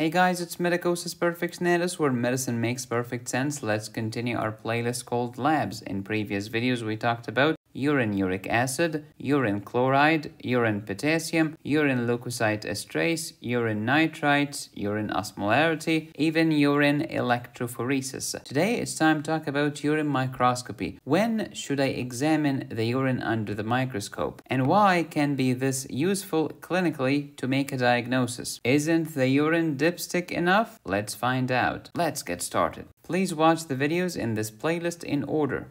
Hey guys, it's Medicosis Perfectionalis, where medicine makes perfect sense. Let's continue our playlist called Labs. In previous videos, we talked about urine uric acid, urine chloride, urine potassium, urine leukocyte esterase, urine nitrites, urine osmolarity, even urine electrophoresis. Today it's time to talk about urine microscopy. When should I examine the urine under the microscope? And why can be this useful clinically to make a diagnosis? Isn't the urine dipstick enough? Let's find out. Let's get started. Please watch the videos in this playlist in order.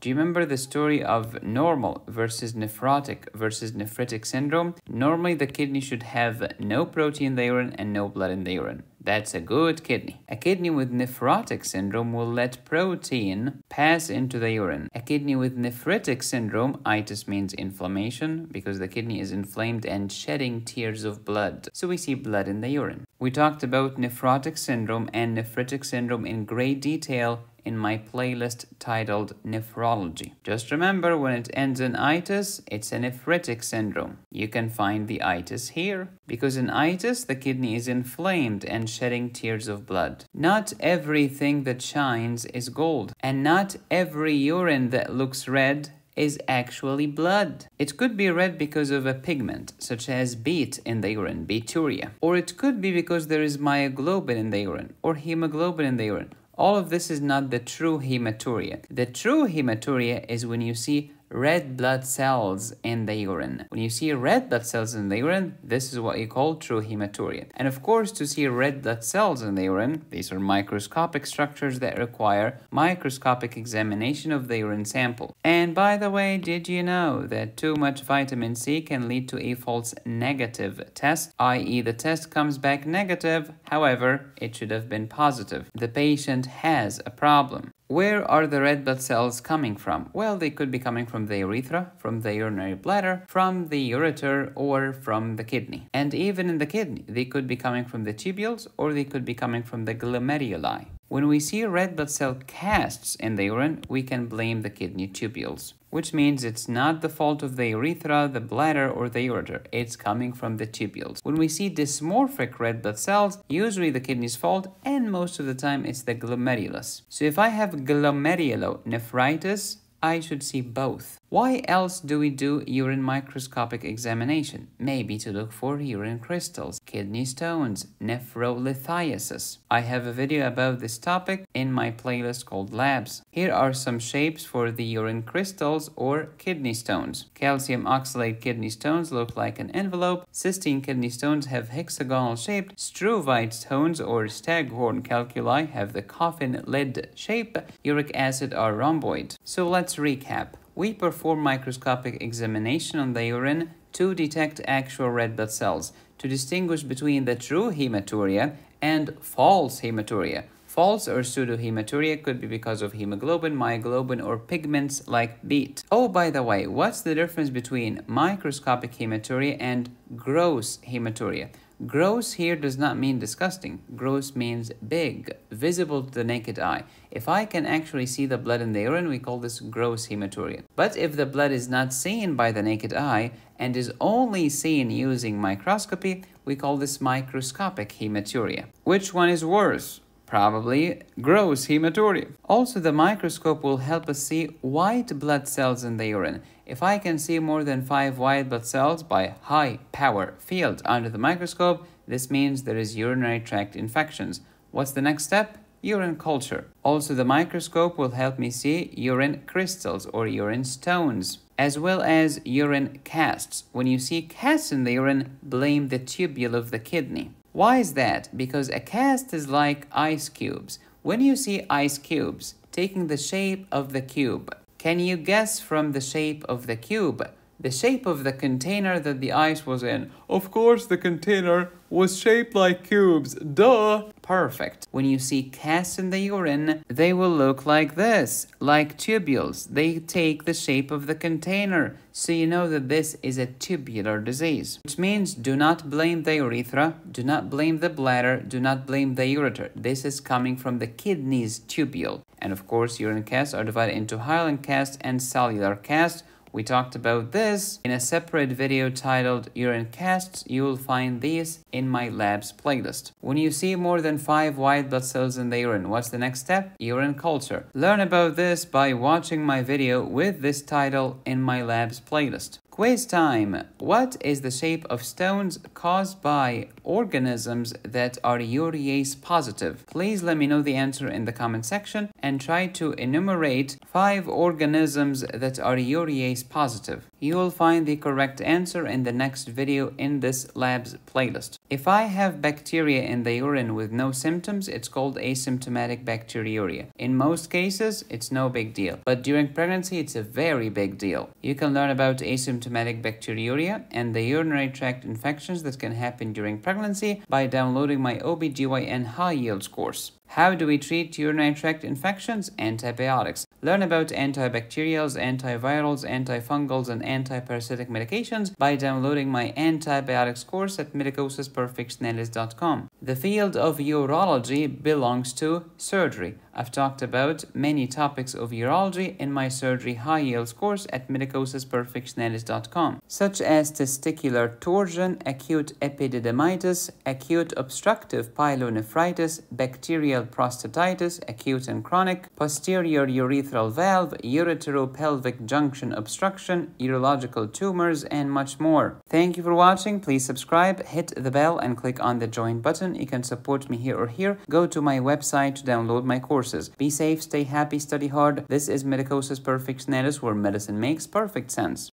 Do you remember the story of normal versus nephrotic versus nephritic syndrome? Normally, the kidney should have no protein in the urine and no blood in the urine. That's a good kidney. A kidney with nephrotic syndrome will let protein pass into the urine. A kidney with nephritic syndrome, itis means inflammation, because the kidney is inflamed and shedding tears of blood. So we see blood in the urine. We talked about nephrotic syndrome and nephritic syndrome in great detail in my playlist titled Nephrology. Just remember, when it ends in itis, it's a nephritic syndrome. You can find the itis here, because in itis, the kidney is inflamed and shedding tears of blood. Not everything that shines is gold, and not every urine that looks red is actually blood. It could be red because of a pigment, such as beet in the urine, beeturia, or it could be because there is myoglobin in the urine, or hemoglobin in the urine. All of this is not the true hematuria. The true hematuria is when you see red blood cells in the urine. When you see red blood cells in the urine, this is what you call true hematuria. And of course, to see red blood cells in the urine, these are microscopic structures that require microscopic examination of the urine sample. And by the way, did you know that too much vitamin C can lead to a false negative test, i.e. the test comes back negative, however, it should have been positive. The patient has a problem. Where are the red blood cells coming from? Well, they could be coming from the urethra, from the urinary bladder, from the ureter, or from the kidney. And even in the kidney, they could be coming from the tubules, or they could be coming from the glomeruli. When we see red blood cell casts in the urine, we can blame the kidney tubules, which means it's not the fault of the urethra, the bladder, or the ureter. It's coming from the tubules. When we see dysmorphic red blood cells, usually the kidney's fault, and most of the time it's the glomerulus. So if I have glomerulonephritis, I should see both. Why else do we do urine microscopic examination? Maybe to look for urine crystals, kidney stones, nephrolithiasis. I have a video about this topic in my playlist called Labs. Here are some shapes for the urine crystals or kidney stones. Calcium oxalate kidney stones look like an envelope. Cystine kidney stones have hexagonal shaped. Struvite stones or staghorn calculi have the coffin lid shape. Uric acid are rhomboid. So let's recap. We perform microscopic examination on the urine to detect actual red blood cells, to distinguish between the true hematuria and false hematuria. False or pseudohematuria could be because of hemoglobin, myoglobin, or pigments like beet. Oh, by the way, what's the difference between microscopic hematuria and gross hematuria? Gross here does not mean disgusting. Gross means big, visible to the naked eye. If I can actually see the blood in the urine, we call this gross hematuria. But if the blood is not seen by the naked eye and is only seen using microscopy, we call this microscopic hematuria. Which one is worse? Probably gross hematuria. Also, the microscope will help us see white blood cells in the urine. If I can see more than 5 white blood cells by high power field under the microscope, this means there is urinary tract infections. What's the next step? Urine culture. Also, the microscope will help me see urine crystals or urine stones, as well as urine casts. When you see casts in the urine, blame the tubule of the kidney. Why is that? Because a cast is like ice cubes. When you see ice cubes, taking the shape of the cube, can you guess from the shape of the cube the shape of the container that the ice was in? Of course the container was shaped like cubes, duh! Perfect. When you see casts in the urine, they will look like this, like tubules. They take the shape of the container, so you know that this is a tubular disease. Which means do not blame the urethra, do not blame the bladder, do not blame the ureter. This is coming from the kidney's tubule. And of course, urine casts are divided into hyaline casts and cellular casts, We talked about this in a separate video titled Urine Casts. You will find these in my lab's playlist. When you see more than 5 white blood cells in the urine, what's the next step? Urine culture. Learn about this by watching my video with this title in my lab's playlist. Quiz time! What is the shape of stones caused by organisms that are urease positive? Please let me know the answer in the comment section and try to enumerate 5 organisms that are urease positive. You will find the correct answer in the next video in this lab's playlist. If I have bacteria in the urine with no symptoms, it's called asymptomatic bacteriuria. In most cases, it's no big deal, but during pregnancy, it's a very big deal. You can learn about asymptomatic bacteriuria and the urinary tract infections that can happen during pregnancy by downloading my OBGYN high yields course. How do we treat urinary tract infections? Antibiotics. Learn about antibacterials, antivirals, antifungals, and antiparasitic medications by downloading my antibiotics course at medicosisperfectionalis.com. The field of urology belongs to surgery. I've talked about many topics of urology in my surgery high yields course at medicosisperfectionalis.com, such as testicular torsion, acute epididymitis, acute obstructive pyelonephritis, bacterial prostatitis, acute and chronic, posterior urethral valve, ureteropelvic junction obstruction, urological tumors, and much more. Thank you for watching. Please subscribe, hit the bell, and click on the join button. You can support me here or here. Go to my website to download my course. Be safe, stay happy, study hard. This is Medicosis Perfectionalis, where medicine makes perfect sense.